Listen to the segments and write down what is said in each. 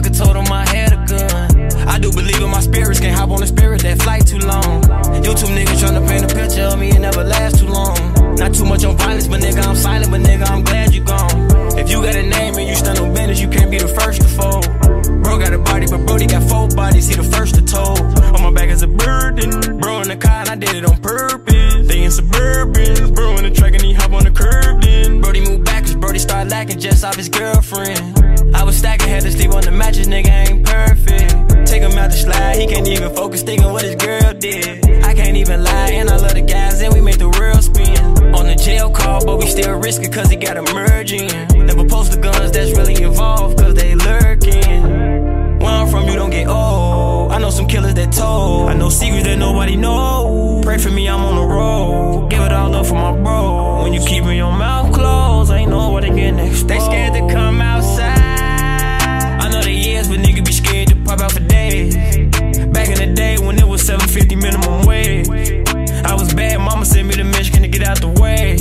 plug and told him I had a gun. I do believe in my spirits, can't hop on the spirit, that flight too long. YouTube niggas tryna paint a picture of me, it never lasts too long. Not too much on violence, but nigga, I'm silent, but nigga, I'm glad you gone. If you got a name and you stand on business, you can't be the first to fold. Bro got a body, but Brody got four bodies, he the first to told. On my back is a burden, bro in the car and I did it on purpose. They in Suburbans, bro in the track and he hop on the curb then. Brody moved back cause Brody started lacking just off his girlfriend. I was stacking, had to sleep on the mattress, nigga I ain't perfect. Take him out the slide, he can't even focus, thinking what his girl did. I can't even lie, and I love the guys and we make the real spin. On the jail call, but we still risk it cause he got a merge in. Never post the guns that's really involved cause they lurking. Where I'm from, you don't get old. I know some killers that told. I know secrets that nobody knows. Pray for me, I'm on the road. Give it all up for my bro. When you keepin' your mouth closed, ain't nobody getting exposed. They scared to come outside. I know they years, but nigga be scared to pop out for days. Back in the day when it was $7.50 minimum wage. I was bad, mama sent me the Michigan to get out the way.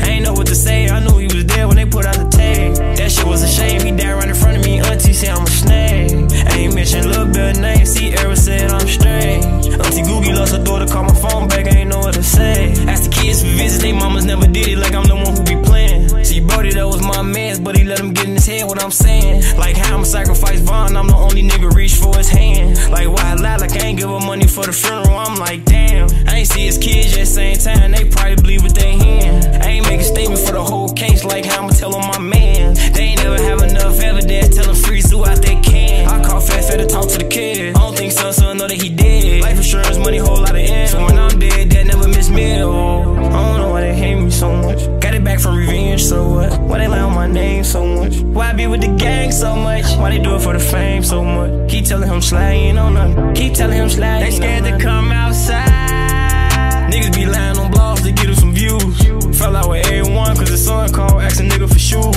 I ain't know what to say, I knew he was there when they put out the tape. That shit was a shame, he died right in front of me. Auntie said I'm a snake. Ain't mention little bit name, see Era said I'm strange. Auntie Googie lost her daughter, called my phone back, I ain't know what to say. Asked the kids for visits, they mamas never did it, like I'm the one who be playing. See Brody, that was my mans, but he let him get in his head what I'm saying. Like how I'ma sacrifice Vaughn, I'm the only nigga reach for his hand. Like why I lie, like I ain't give her money for the funeral, I'm like damn. I ain't see his kids at same time, they probably believe what they hearing. I ain't make a statement for the whole case, like how I'ma tell on my man. They ain't never have enough evidence, tell them freeze throughout they can. I call Fat to talk to the kid. I don't think son know that he did. Life insurance, money, whole lot of end. So when I'm dead, that never miss meal. I don't know why they hate me so much. Got it back from revenge, so what? Why they lie on my name so much? Why I be with the gang so much? Why they do it for the fame so much? Keep telling him slang on nothing. Keep telling him slang. They scared to come outside. Niggas be lying on blogs to get them some views. Fell out with A1 cause the son called, asking nigga for shoes.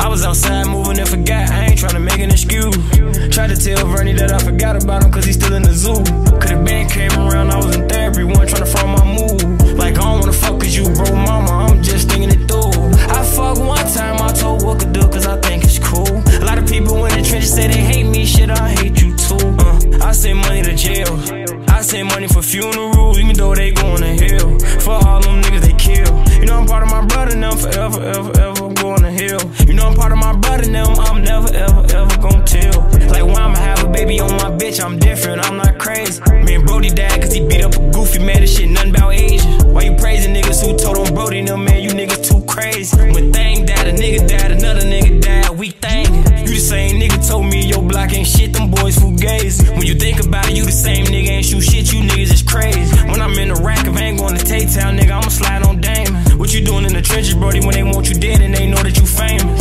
I was outside moving and forgot, I ain't tryna make an excuse. Tried to tell Vernie that I forgot about him cause he's still in the zoo. Could've been came around, I was in therapy, one tryna find my move. Like I don't wanna fuck cause you broke mama, I'm just thinking it through. I fucked one time, I told what could do cause I think it's cool. A lot of people in the trenches say they hate me, shit I hate you too. I send money to jail, I send money for funerals, even though they going to hell. For all them niggas they kill. You know I'm part of my brother now, forever, ever, ever I'm going to hell. You know I'm part of my brother now, I'm never, ever, ever gon' tell. Like why I'ma have a baby on my bitch, I'm different, I'm not crazy. Me and Brody died cause he beat up a goofy man, this shit nothing about Asian. Why you praising niggas who told on Brody now, man, you niggas too crazy. When thang died, a nigga died, another nigga died, we thangin'. You the same nigga told me your block ain't shit, them boys fugazi. When you think about it, you the same nigga ain't shoot shit, you niggas is crazy. When I'm in the rack, if I ain't going to Tay Town, nigga, I'ma slide on Damon. What you doing in the trenches, Brody, when they want you dead and they know that you famous?